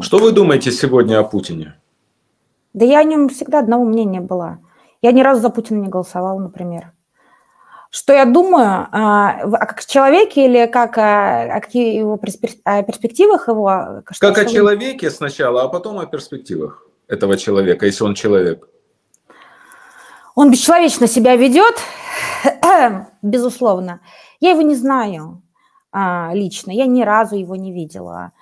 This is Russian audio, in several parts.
Что вы думаете сегодня о Путине? Да я о нем всегда одного мнения была. Я ни разу за Путина не голосовала, например. Что я думаю, как о человеке или как о перспективах его? Как о человеке сначала, а потом о перспективах этого человека, если он человек. Он бесчеловечно себя ведет, безусловно. Я его не знаю лично, я ни разу его не видела.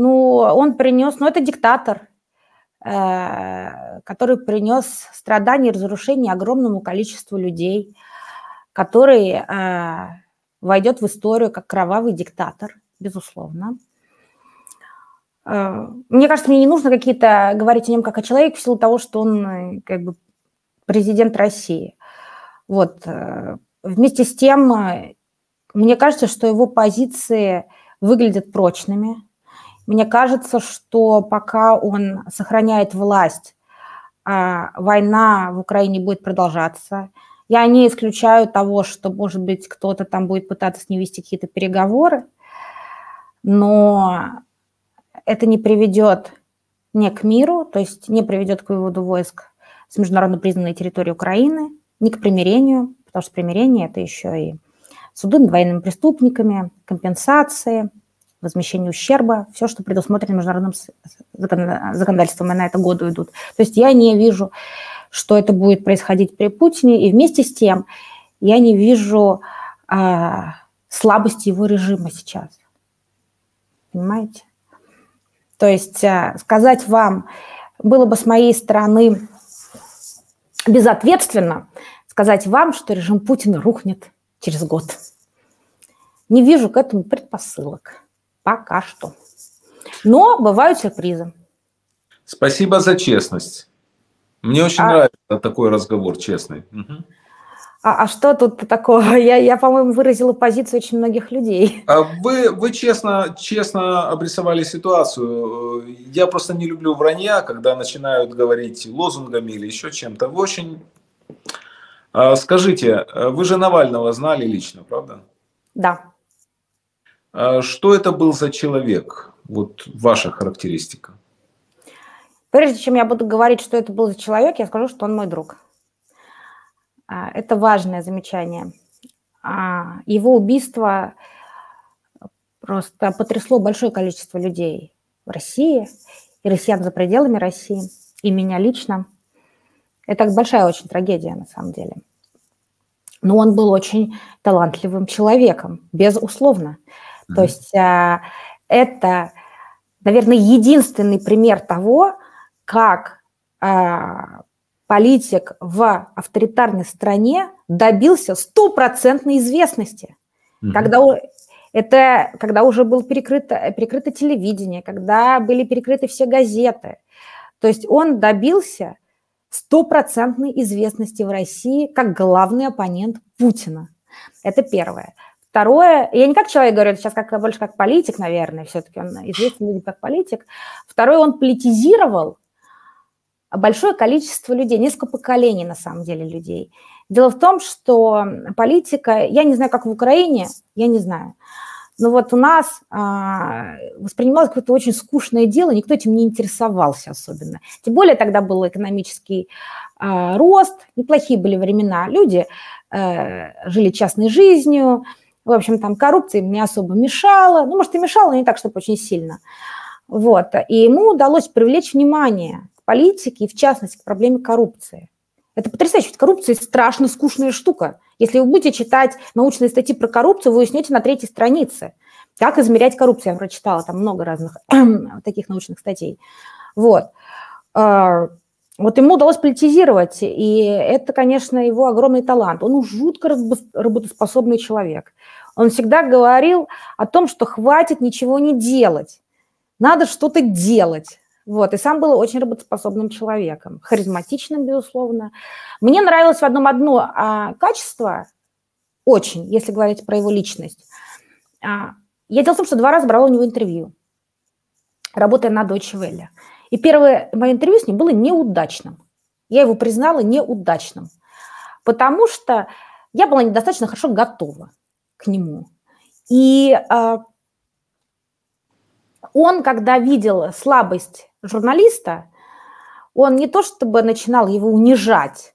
Ну, он принес, это диктатор, который принес страдания и разрушения огромному количеству людей, который войдет в историю как кровавый диктатор, безусловно. Мне кажется, мне не нужно какие-то говорить о нем как о человеке в силу того, что он как бы президент России. Вот. Вместе с тем, мне кажется, что его позиции выглядят прочными. Мне кажется, что пока он сохраняет власть, война в Украине будет продолжаться. Я не исключаю того, что, может быть, кто-то там будет пытаться с ним вести какие-то переговоры, но это не приведет ни к миру, то есть не приведет к выводу войск с международно признанной территории Украины, ни к примирению, потому что примирение – это еще и суды над военными преступниками, компенсации, возмещение ущерба, все, что предусмотрено международным законодательством, и на это годы идут. То есть я не вижу, что это будет происходить при Путине, и вместе с тем я не вижу слабости его режима сейчас. Понимаете? То есть сказать вам, было бы с моей стороны безответственно, сказать вам, что режим Путина рухнет через год. Не вижу к этому предпосылок. Пока что. Но бывают сюрпризы. Спасибо за честность. Мне очень нравится такой разговор честный. Угу. А что тут такого? Я по-моему, выразила позицию очень многих людей. Вы честно обрисовали ситуацию. Я просто не люблю вранья, когда начинают говорить лозунгами или еще чем-то. Вы очень... Скажите, вы же Навального знали лично, правда? Да. Что это был за человек? Вот ваша характеристика. Прежде чем я буду говорить, что это был за человек, я скажу, что он мой друг. Это важное замечание. Его убийство просто потрясло большое количество людей в России, и россиян за пределами России, и меня лично. Это большая очень трагедия, на самом деле. Но он был очень талантливым человеком, безусловно. То есть это, наверное, единственный пример того, как политик в авторитарной стране добился стопроцентной известности. Когда уже было перекрыто телевидение, когда были перекрыты все газеты. То есть он добился стопроцентной известности в России как главный оппонент Путина. Это первое. Второе, я не как человек говорю, сейчас больше как политик, наверное, все-таки он известен как политик. Второе, он политизировал большое количество людей, несколько поколений на самом деле людей. Дело в том, что политика, я не знаю, как в Украине, я не знаю, но вот у нас воспринималось какое-то очень скучное дело, никто этим не интересовался особенно. Тем более тогда был экономический рост, неплохие были времена, люди жили частной жизнью, в общем, там коррупция им не особо мешала, ну, может, и мешала, но не так, чтобы очень сильно. Вот. И ему удалось привлечь внимание к политике и, в частности, к проблеме коррупции. Это потрясающе, ведь коррупция страшно скучная штука. Если вы будете читать научные статьи про коррупцию, вы уснете на 3-й странице. Как измерять коррупцию? Я прочитала там много разных таких научных статей. Вот. Вот ему удалось политизировать, и это, конечно, его огромный талант. Он жутко работоспособный человек. Он всегда говорил о том, что хватит ничего не делать, надо что-то делать. Вот, и сам был очень работоспособным человеком, харизматичным, безусловно. Мне нравилось в одном одно качество, очень, если говорить про его личность. Я дело в том, что 2 раза брала у него интервью, работая на Deutsche Welle. И первое мое интервью с ним было неудачным. Я его признала неудачным, потому что я была недостаточно хорошо готова к нему. И Он, когда видел слабость журналиста, он не то чтобы начинал его унижать,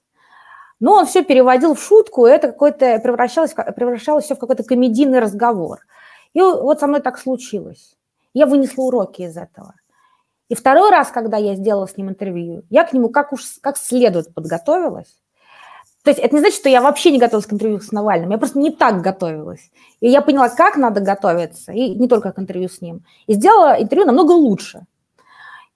но он все переводил в шутку, и это какое-то превращалось все в какой-то комедийный разговор. И вот со мной так случилось. Я вынесла уроки из этого. И второй раз, когда я сделала с ним интервью, я к нему как следует подготовилась. То есть это не значит, что я вообще не готовилась к интервью с Навальным, я просто не так готовилась. И я поняла, как надо готовиться, и не только к интервью с ним. И сделала интервью намного лучше.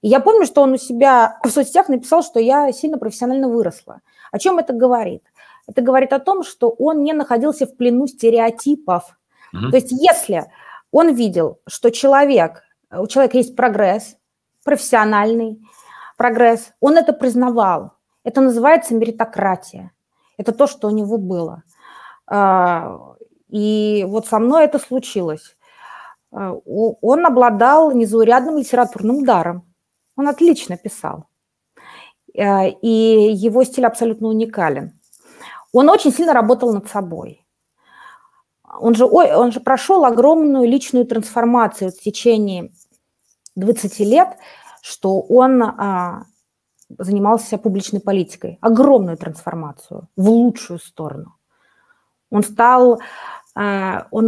И я помню, что он у себя в соцсетях написал, что я сильно профессионально выросла. О чем это говорит? Это говорит о том, что он не находился в плену стереотипов. Mm-hmm. То есть если он видел, что у человека есть прогресс, профессиональный прогресс, он это признавал. Это называется меритократия. Это то, что у него было. И вот со мной это случилось. Он обладал незаурядным литературным даром. Он отлично писал. И его стиль абсолютно уникален. Он очень сильно работал над собой. Он же прошел огромную личную трансформацию в течение 20 лет, что он занимался публичной политикой. Огромную трансформацию в лучшую сторону. Он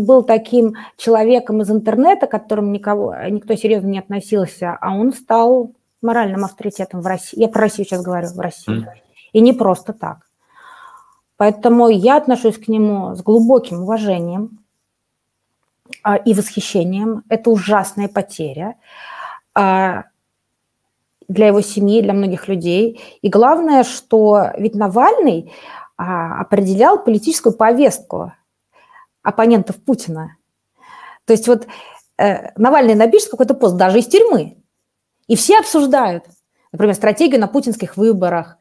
был таким человеком из интернета, к которому никто серьезно не относился, а он стал моральным авторитетом в России. Я про Россию сейчас говорю, в России. И не просто так. Поэтому я отношусь к нему с глубоким уважением и восхищением. Это ужасная потеря для его семьи, для многих людей. И главное, что ведь Навальный определял политическую повестку оппонентов Путина. То есть вот Навальный напишет какой-то пост даже из тюрьмы, и все обсуждают, например, стратегию на путинских выборах,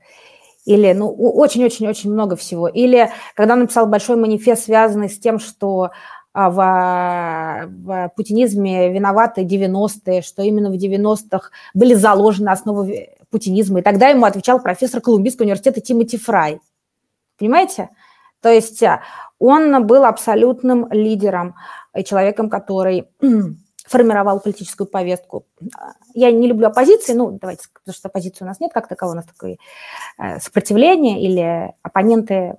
или очень-очень-очень много всего. Или когда он написал большой манифест, связанный с тем, что в путинизме виноваты 90-е, что именно в 90-х были заложены основы путинизма. И тогда ему отвечал профессор Колумбийского университета Тимоти Фрай. Понимаете? То есть он был абсолютным лидером, человеком, который формировал политическую повестку. Я не люблю оппозиции, давайте, потому что оппозиции у нас нет как такового, у нас такое сопротивление или оппоненты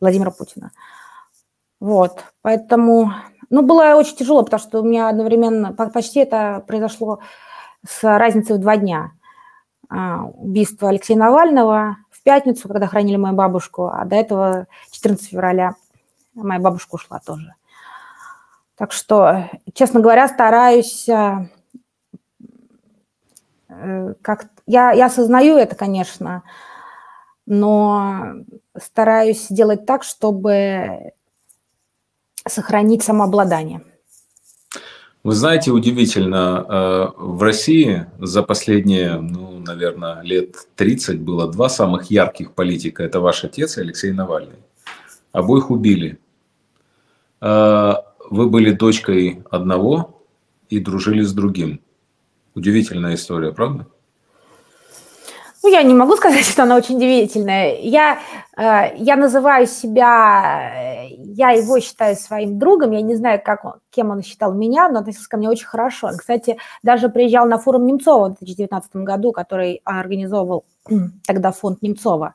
Владимира Путина. Вот, поэтому, было очень тяжело, потому что у меня одновременно, почти это произошло с разницей в 2 дня. Убийство Алексея Навального в пятницу, когда хоронили мою бабушку, а до этого 14 февраля моя бабушка ушла тоже. Так что, честно говоря, стараюсь, я осознаю это, конечно, но стараюсь делать так, чтобы сохранить самообладание. Вы знаете, удивительно, в России за последние, наверное, лет 30 было 2 самых ярких политика. Это ваш отец и Алексей Навальный. Обоих убили. Вы были дочкой одного и дружили с другим. Удивительная история, правда? Я не могу сказать, что она очень удивительная. Я называю себя, я его считаю своим другом. Я не знаю, кем он считал меня, но относился ко мне очень хорошо. Он, кстати, даже приезжал на форум Немцова в 2019 году, который организовывал тогда фонд Немцова.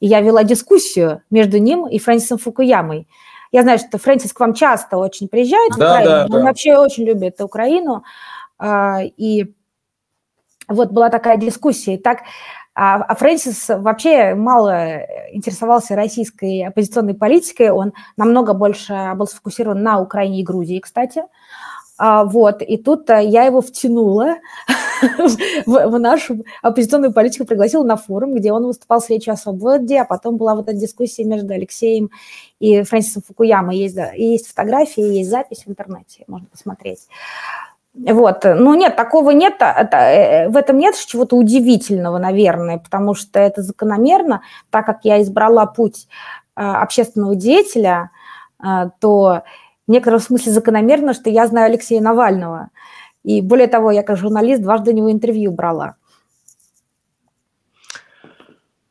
И я вела дискуссию между ним и Фрэнсисом Фукуямой. Я знаю, что Фрэнсис к вам часто очень приезжает в Украину. Он вообще очень любит Украину. И вот была такая дискуссия. И так, а Фрэнсис вообще мало интересовался российской оппозиционной политикой. Он намного больше был сфокусирован на Украине и Грузии, кстати. Вот. И тут я его втянула в нашу оппозиционную политику, пригласила на форум, где он выступал с речью о свободе, а потом была вот эта дискуссия между Алексеем и Фрэнсисом Фукуямой. Есть фотографии, есть запись в интернете, можно посмотреть. Вот, нет, такого нет, в этом нет чего-то удивительного, наверное, потому что это закономерно. Так как я избрала путь общественного деятеля, то в некотором смысле закономерно, что я знаю Алексея Навального. И более того, я как журналист дважды у него интервью брала.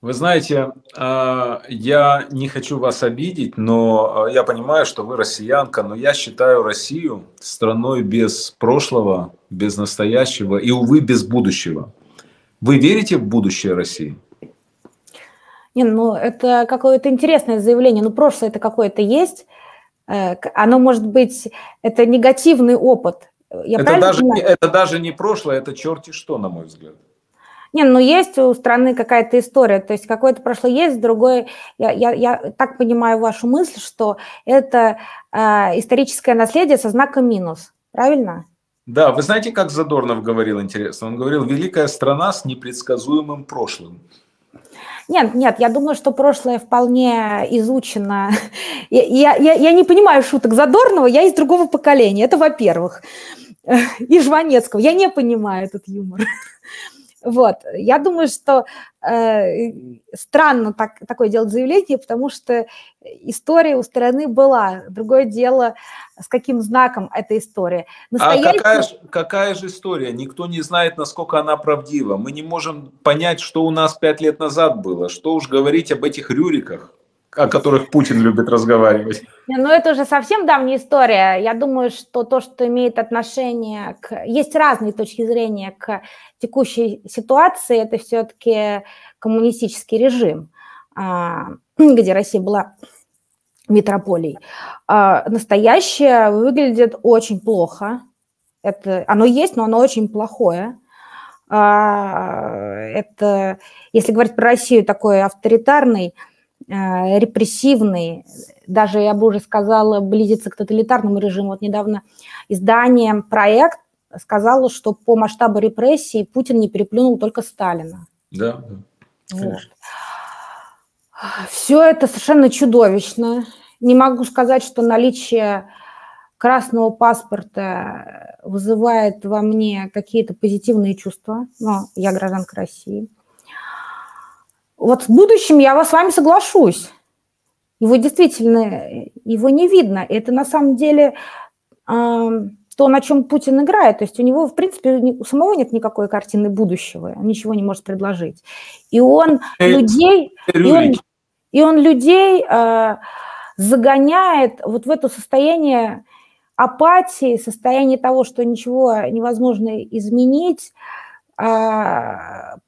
Вы знаете, я не хочу вас обидеть, но я понимаю, что вы россиянка, но я считаю Россию страной без прошлого, без настоящего и, увы, без будущего. Вы верите в будущее России? Не, ну это какое-то интересное заявление, ну прошлое это какое-то есть, оно может быть, это негативный опыт. Это даже не прошлое, это черти что, на мой взгляд. Не, ну есть у страны какая-то история, то есть какое-то прошлое есть, другое... Я так понимаю вашу мысль, что это историческое наследие со знаком минус, правильно? Да, вы знаете, как Задорнов говорил, интересно, он говорил, великая страна с непредсказуемым прошлым. Нет, нет, я думаю, что прошлое вполне изучено. Я не понимаю шуток Задорнова, я из другого поколения, это во-первых. И Жванецкого, я не понимаю этот юмор. Вот, я думаю, что странно такое делать заявление, потому что история у страны была. Другое дело, с каким знаком эта история. Настоящая... А какая же история? Никто не знает, насколько она правдива. Мы не можем понять, что у нас 5 лет назад было. Что уж говорить об этих Рюриках, о которых Путин любит разговаривать. Ну, это уже совсем давняя история. Я думаю, что то, что имеет отношение к... Есть разные точки зрения к текущей ситуации. Это все-таки коммунистический режим, где Россия была метрополией. Настоящее выглядит очень плохо. Это... Оно есть, но оно очень плохое. Это, если говорить про Россию, такой авторитарный, репрессивный, даже, я бы уже сказала, близится к тоталитарному режиму. Вот недавно издание «Проект» сказало, что по масштабу репрессий Путин не переплюнул только Сталина. Да, вот. Все это совершенно чудовищно. Не могу сказать, что наличие красного паспорта вызывает во мне какие-то позитивные чувства, но я гражданка России. Вот в будущем я с вами соглашусь. Его действительно, его не видно. Это на самом деле то, на чем Путин играет. То есть у него, в принципе, у самого нет никакой картины будущего. Он ничего не может предложить. И он людей загоняет вот в это состояние апатии, состояние того, что ничего невозможно изменить,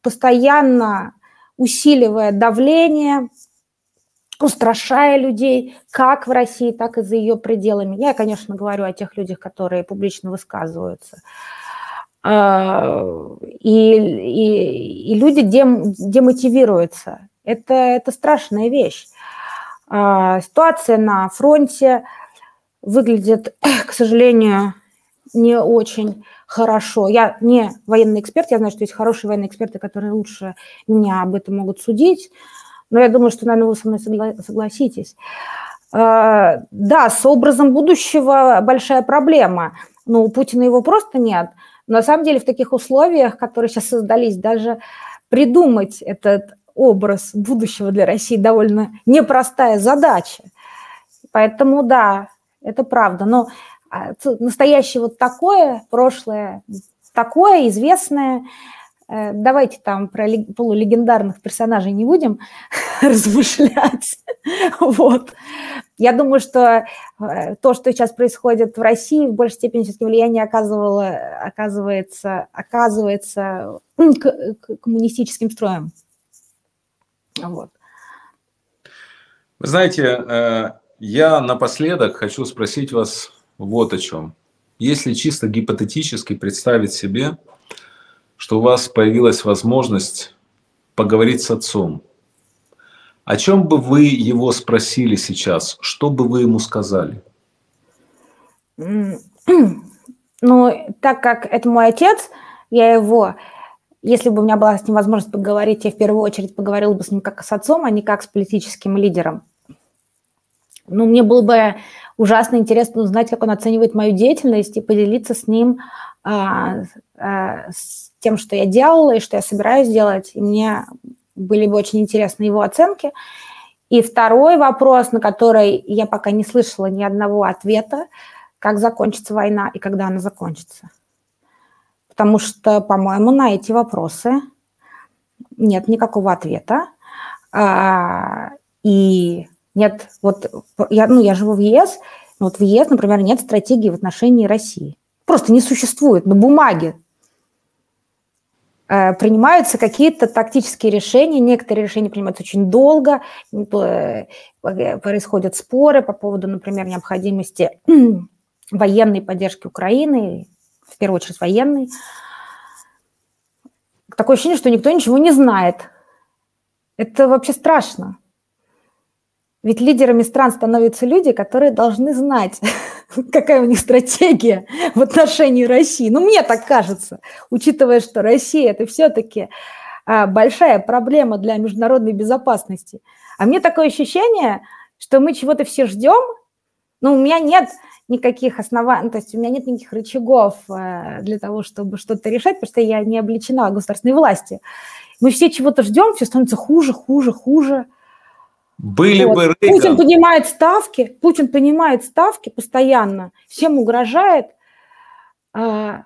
постоянно усиливая давление, устрашая людей, как в России, так и за ее пределами. Я, конечно, говорю о тех людях, которые публично высказываются. И люди демотивируются. Это страшная вещь. Ситуация на фронте выглядит, к сожалению, не очень хорошо. Я не военный эксперт, я знаю, что есть хорошие военные эксперты, которые лучше меня об этом могут судить, но я думаю, что, наверное, вы со мной согласитесь. Да, с образом будущего большая проблема, но у Путина его просто нет. Но на самом деле в таких условиях, которые сейчас создались, даже придумать этот образ будущего для России довольно непростая задача. Поэтому, да, это правда, но... Настоящее вот такое, прошлое такое, известное. Давайте там про полулегендарных персонажей не будем размышлять. Вот. Я думаю, что то, что сейчас происходит в России, в большей степени все-таки влияние оказывается к коммунистическим строям. Вот. Вы знаете, я напоследок хочу спросить вас вот о чем. Если чисто гипотетически представить себе, что у вас появилась возможность поговорить с отцом, о чем бы вы его спросили сейчас? Что бы вы ему сказали? Ну, так как это мой отец, я его... Если бы у меня была с ним возможность поговорить, я в первую очередь поговорила бы с ним как с отцом, а не как с политическим лидером. Ну, мне было бы ужасно интересно узнать, как он оценивает мою деятельность и поделиться с ним с тем, что я делала и что я собираюсь делать. И мне были бы очень интересны его оценки. И второй вопрос, на который я пока не слышала ни одного ответа, как закончится война и когда она закончится. Потому что, по-моему, на эти вопросы нет никакого ответа. И нет, вот я живу в ЕС, но вот в ЕС, например, нет стратегии в отношении России. Просто не существует на бумаге. Принимаются какие-то тактические решения, некоторые решения принимаются очень долго, происходят споры по поводу, например, необходимости военной поддержки Украины, в первую очередь военной. Такое ощущение, что никто ничего не знает. Это вообще страшно. Ведь лидерами стран становятся люди, которые должны знать, какая у них стратегия в отношении России. Ну, мне так кажется, учитывая, что Россия – это все-таки большая проблема для международной безопасности. А мне такое ощущение, что мы чего-то все ждем, но у меня нет никаких оснований, то есть у меня нет никаких рычагов для того, чтобы что-то решать, потому что я не облечена государственной власти. Мы все чего-то ждем, все становится хуже, хуже, хуже. Были вот. Бы Рейган. Путин поднимает ставки постоянно, всем угрожает, а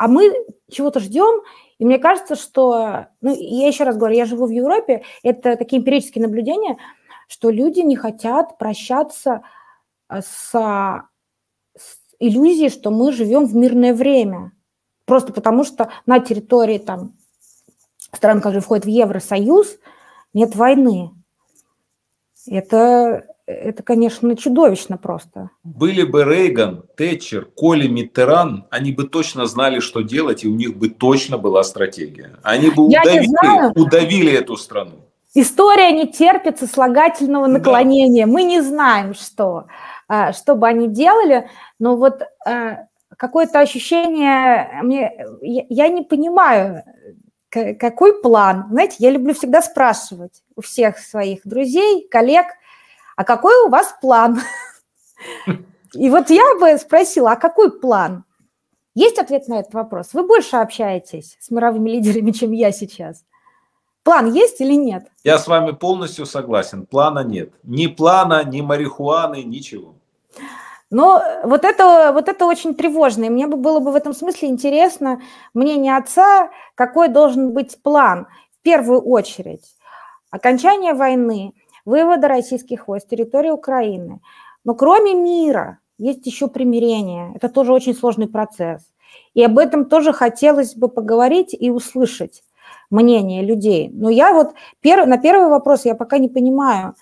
мы чего-то ждем, и мне кажется, что, ну, я еще раз говорю, я живу в Европе, это такие эмпирические наблюдения, что люди не хотят прощаться с иллюзией, что мы живем в мирное время, просто потому что на территории там стран, которые входят в Евросоюз, нет войны. Это, конечно, чудовищно просто. Были бы Рейган, Тэтчер, Коли Миттеран, они бы точно знали, что делать, и у них бы точно была стратегия. Они бы удавили эту страну. История не терпит сослагательного наклонения. Да. Мы не знаем, что бы они делали, но вот какое-то ощущение... Я не понимаю... Какой план? Знаете, я люблю всегда спрашивать у всех своих друзей, коллег, а какой у вас план? И вот я бы спросила, а какой план? Есть ответ на этот вопрос? Вы больше общаетесь с мировыми лидерами, чем я сейчас. План есть или нет? Я с вами полностью согласен. Плана нет. Ни плана, ни марихуаны, ничего. Но вот это очень тревожно, и мне было бы в этом смысле интересно мнение отца, какой должен быть план, в первую очередь, окончание войны, вывода российских войск с территории Украины. Но кроме мира есть еще примирение, это тоже очень сложный процесс, и об этом тоже хотелось бы поговорить и услышать мнение людей. Но я вот на первый вопрос я пока не понимаю,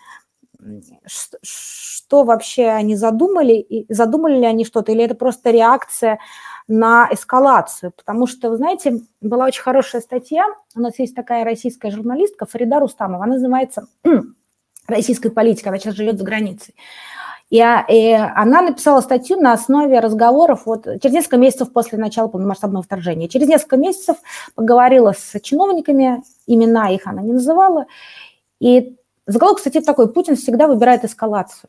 что вообще они задумали ли они что-то, или это просто реакция на эскалацию, потому что, вы знаете, была очень хорошая статья, у нас есть такая российская журналистка Фарида Рустанова, она называется «Российская политика», она сейчас живет за границей, и она написала статью на основе разговоров вот, через несколько месяцев после начала полномасштабного вторжения, через несколько месяцев поговорила с чиновниками, имена их она не называла, и заголовок, кстати, такой: Путин всегда выбирает эскалацию.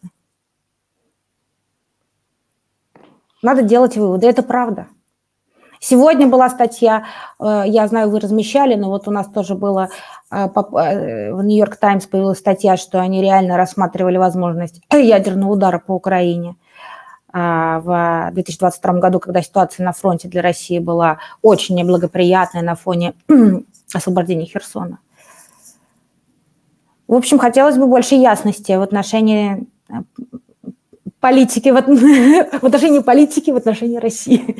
Надо делать выводы, это правда. Сегодня была статья, я знаю, вы размещали, но вот у нас тоже было, в Нью-Йорк Таймс появилась статья, что они реально рассматривали возможность ядерного удара по Украине в 2022 году, когда ситуация на фронте для России была очень неблагоприятная на фоне освобождения Херсона. В общем, хотелось бы больше ясности в отношении политики, в отношении России.